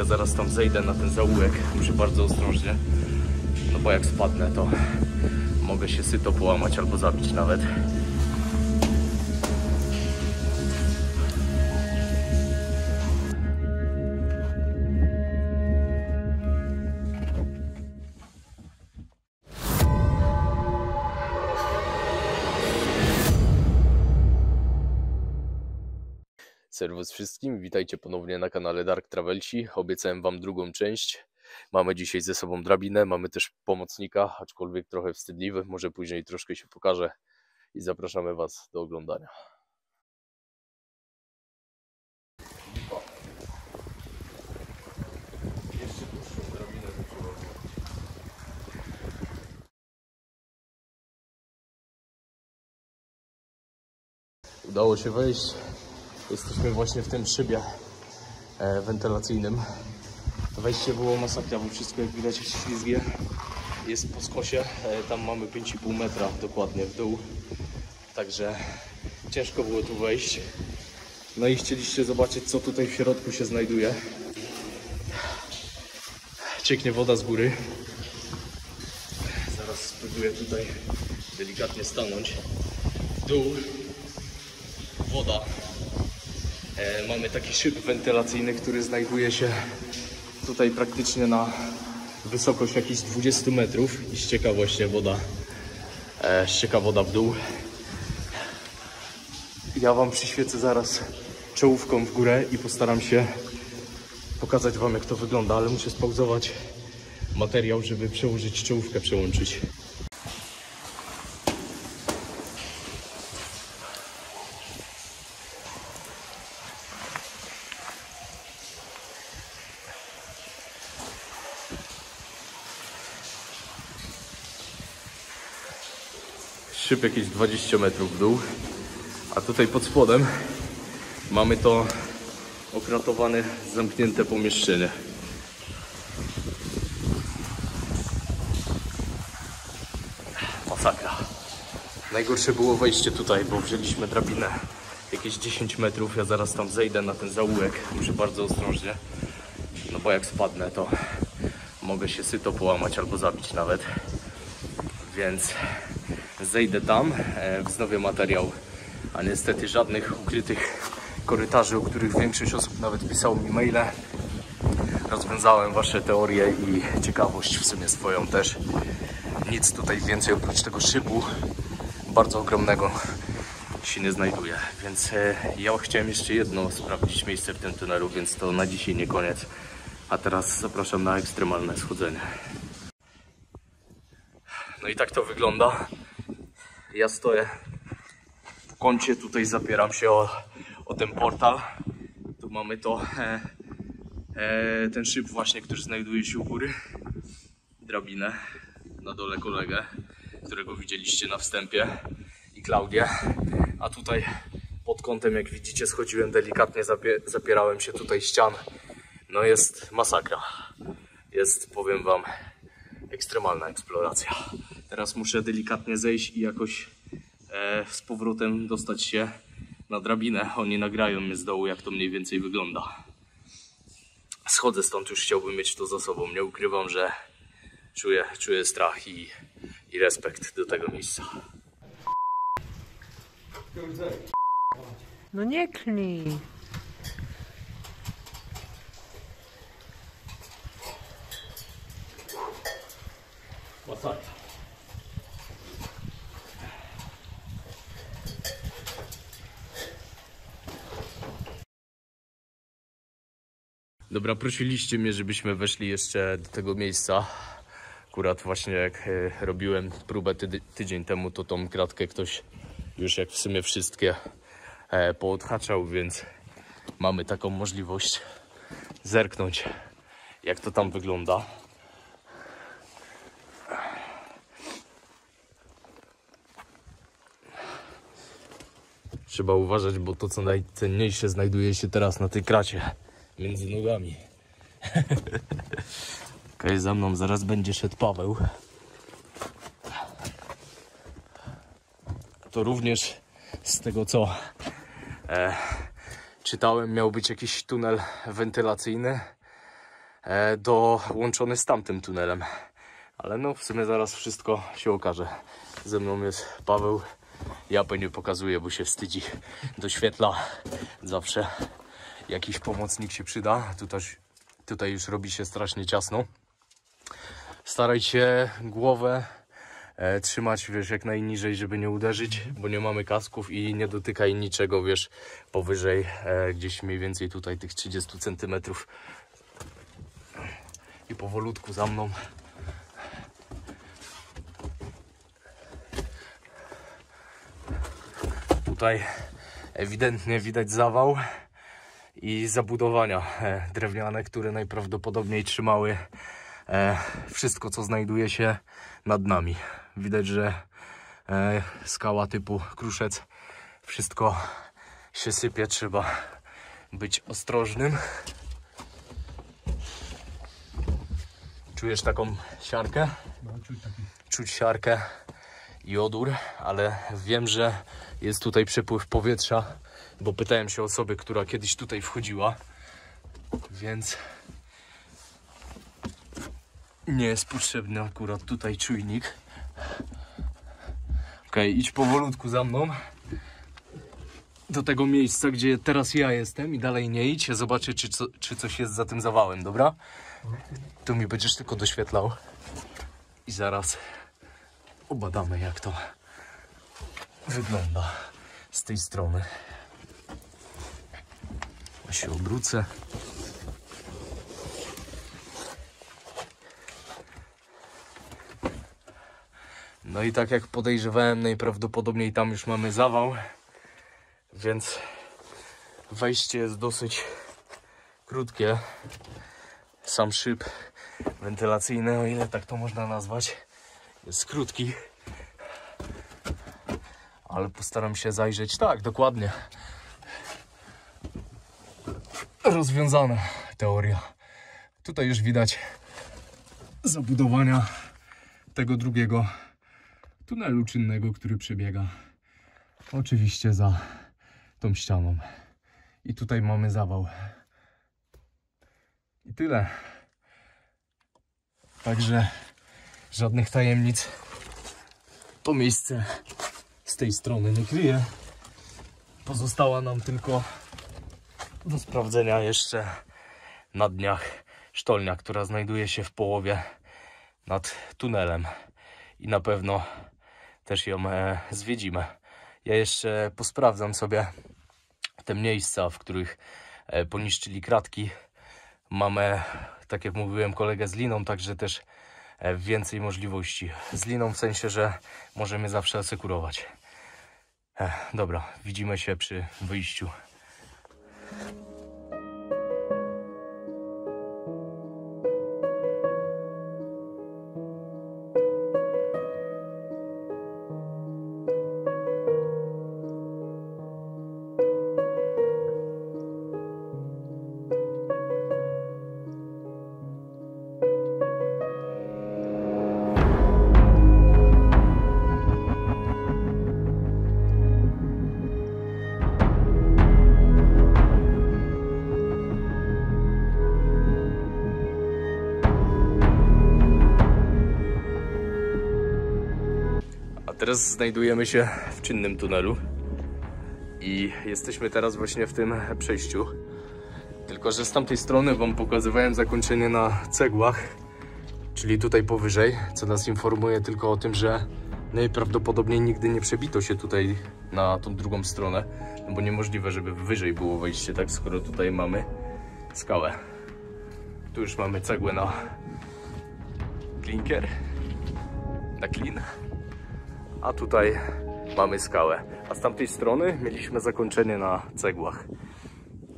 chwilkę, zaraz tam zejdę na ten zaułek. Muszę bardzo ostrożnie, no bo jak spadnę, to mogę się syto połamać albo zabić nawet. Serwus wszystkim, witajcie ponownie na kanale Dark Travelsi. Obiecałem wam drugą część. Mamy dzisiaj ze sobą drabinę, mamy też pomocnika, aczkolwiek trochę wstydliwy. Może później troszkę się pokaże i zapraszamy was do oglądania. Udało się wejść. Jesteśmy właśnie w tym szybie wentylacyjnym. Wejście było masakra, bo wszystko jak widać jest ślizgie. Jest po skosie, tam mamy 5,5 metra dokładnie w dół. Także ciężko było tu wejść. No i chcieliście zobaczyć, co tutaj w środku się znajduje. Cieknie woda z góry. Zaraz spróbuję tutaj delikatnie stanąć. W dół, woda. Mamy taki szyb wentylacyjny, który znajduje się tutaj praktycznie na wysokość jakichś 20 metrów i ścieka właśnie woda, w dół. Ja wam przyświecę zaraz czołówką w górę i postaram się pokazać wam, jak to wygląda, ale muszę spauzować materiał, żeby przełożyć czołówkę, przełączyć. Szyb jakieś 20 metrów w dół, a tutaj pod spodem mamy to okratowane, zamknięte pomieszczenie. Masakra. Najgorsze było wejście tutaj, bo wzięliśmy drabinę jakieś 10 metrów, ja zaraz tam zejdę na ten zaułek, muszę bardzo ostrożnie, no bo jak spadnę, to mogę się syto połamać albo zabić nawet, więc zejdę tam, wznowię materiał, a niestety żadnych ukrytych korytarzy, o których większość osób nawet pisało mi maile. Rozwiązałem wasze teorie i ciekawość w sumie swoją też. Nic tutaj więcej oprócz tego szybu, bardzo ogromnego, się nie znajduje. Więc ja chciałem jeszcze jedno sprawdzić miejsce w tym tunelu, więc to na dzisiaj nie koniec. A teraz zapraszam na ekstremalne schodzenie. No i tak to wygląda. Ja stoję w kącie, tutaj zapieram się o ten portal. Tu mamy to, ten szyb właśnie, który znajduje się u góry. Drabinę, na dole kolegę, którego widzieliście na wstępie, i Klaudię. A tutaj pod kątem, jak widzicie, schodziłem delikatnie, zapierałem się tutaj ścian. No jest masakra. Jest, powiem wam, ekstremalna eksploracja. Teraz muszę delikatnie zejść i jakoś z powrotem dostać się na drabinę. Oni nagrają mnie z dołu, jak to mniej więcej wygląda. Schodzę stąd, już chciałbym mieć to za sobą. Nie ukrywam, że czuję strach i respekt do tego miejsca. No nie klnij. Masakra. Dobra, prosiliście mnie, żebyśmy weszli jeszcze do tego miejsca. Akurat właśnie jak robiłem próbę tydzień temu, to tą kratkę ktoś już, jak w sumie wszystkie, poodhaczał, więc mamy taką możliwość zerknąć, jak to tam wygląda. Trzeba uważać, bo to, co najcenniejsze, znajduje się teraz na tej kracie. Między nogami. Okej, za mną zaraz będzie szedł Paweł. To również z tego, co czytałem, miał być jakiś tunel wentylacyjny. łączony z tamtym tunelem. Ale no w sumie zaraz wszystko się okaże. Ze mną jest Paweł. Ja pewnie pokazuję, bo się wstydzi. Doświetla. Zawsze jakiś pomocnik się przyda. Tutaj już robi się strasznie ciasno. Staraj się głowę trzymać, wiesz, jak najniżej, żeby nie uderzyć, bo nie mamy kasków, i nie dotykaj niczego, wiesz, powyżej gdzieś mniej więcej tutaj tych 30 cm. I powolutku za mną. Tutaj ewidentnie widać zawał i zabudowania drewniane, które najprawdopodobniej trzymały wszystko, co znajduje się nad nami. Widać, że skała typu kruszec, wszystko się sypie, trzeba być ostrożnym. Czujesz taką siarkę? No, czuć siarkę i odór, ale wiem, że jest tutaj przepływ powietrza, bo pytałem się osoby, która kiedyś tutaj wchodziła, więc nie jest potrzebny akurat tutaj czujnik. Ok, idź powolutku za mną do tego miejsca, gdzie teraz ja jestem, i dalej nie idź. Ja zobaczę, czy coś jest za tym zawałem, dobra? Tu mi będziesz tylko doświetlał i zaraz obadamy, jak to wygląda z tej strony. Ja się obrócę. No i tak jak podejrzewałem, najprawdopodobniej tam już mamy zawał, więc wejście jest dosyć krótkie. Sam szyb wentylacyjny, o ile tak to można nazwać, jest krótki, ale postaram się zajrzeć, tak, dokładnie. Rozwiązana teoria. Tutaj już widać zabudowania tego drugiego tunelu czynnego, który przebiega oczywiście za tą ścianą. I tutaj mamy zawał. I tyle. Także żadnych tajemnic to miejsce z tej strony nie kryje. Pozostała nam tylko do sprawdzenia jeszcze na dniach sztolnia, która znajduje się w połowie nad tunelem. I na pewno też ją zwiedzimy. Ja jeszcze posprawdzam sobie te miejsca, w których poniszczyli kratki. Mamy, tak jak mówiłem, kolegę z liną, także też więcej możliwości. Z liną w sensie, że możemy zawsze asekurować. Dobra, widzimy się przy wyjściu. Teraz znajdujemy się w czynnym tunelu i jesteśmy teraz właśnie w tym przejściu. Tylko że z tamtej strony wam pokazywałem zakończenie na cegłach, czyli tutaj powyżej, co nas informuje tylko o tym, że najprawdopodobniej nigdy nie przebito się tutaj na tą drugą stronę, no bo niemożliwe, żeby wyżej było wejście, tak, skoro tutaj mamy skałę. Tu już mamy cegłę na klinker, na klin. A tutaj mamy skałę, a z tamtej strony mieliśmy zakończenie na cegłach.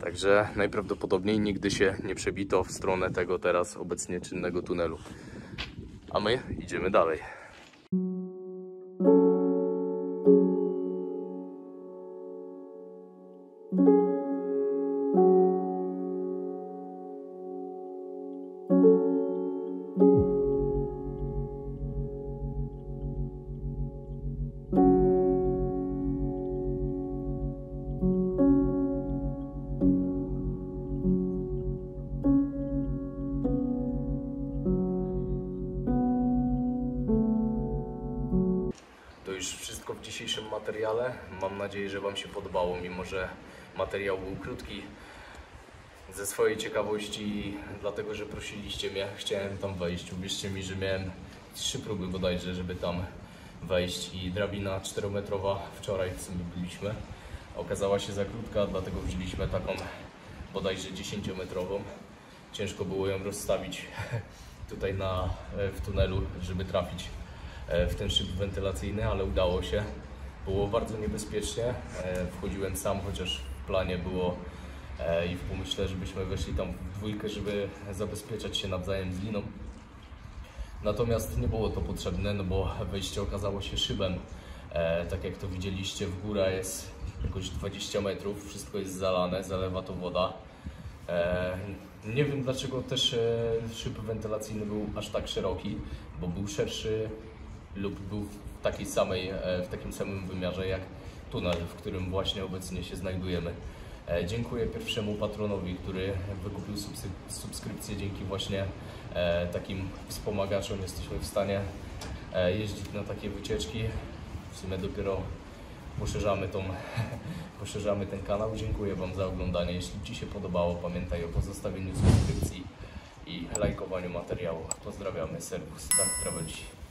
Także najprawdopodobniej nigdy się nie przebito w stronę tego teraz obecnie czynnego tunelu. A my idziemy dalej. już wszystko w dzisiejszym materiale. Mam nadzieję, że Wam się podobało, mimo że materiał był krótki. Ze swojej ciekawości, dlatego że prosiliście mnie, chciałem tam wejść. Uwierzcie mi, że miałem 3 próby bodajże, żeby tam wejść i drabina 4-metrowa, wczoraj w sumie byliśmy, okazała się za krótka, dlatego wzięliśmy taką bodajże 10-metrową. Ciężko było ją rozstawić tutaj w tunelu, żeby trafić w ten szyb wentylacyjny, ale udało się. Było bardzo niebezpiecznie, wchodziłem sam, chociaż w planie było i w pomyśle, żebyśmy weszli tam w dwójkę, żeby zabezpieczać się nawzajem z liną. Natomiast nie było to potrzebne, no bo wejście okazało się szybem. Tak jak to widzieliście, w górę jest jakoś 20 metrów, wszystko jest zalane, zalewa to woda. Nie wiem dlaczego też szyb wentylacyjny był aż tak szeroki, bo był szerszy lub był w takim samym wymiarze jak tunel, w którym właśnie obecnie się znajdujemy. Dziękuję pierwszemu patronowi, który wykupił subskrypcję. Dzięki właśnie takim wspomagaczom jesteśmy w stanie jeździć na takie wycieczki. W sumie dopiero poszerzamy ten kanał. Dziękuję Wam za oglądanie. Jeśli Ci się podobało, pamiętaj o pozostawieniu subskrypcji i lajkowaniu materiału. Pozdrawiamy, serwus, Dark Travelsi.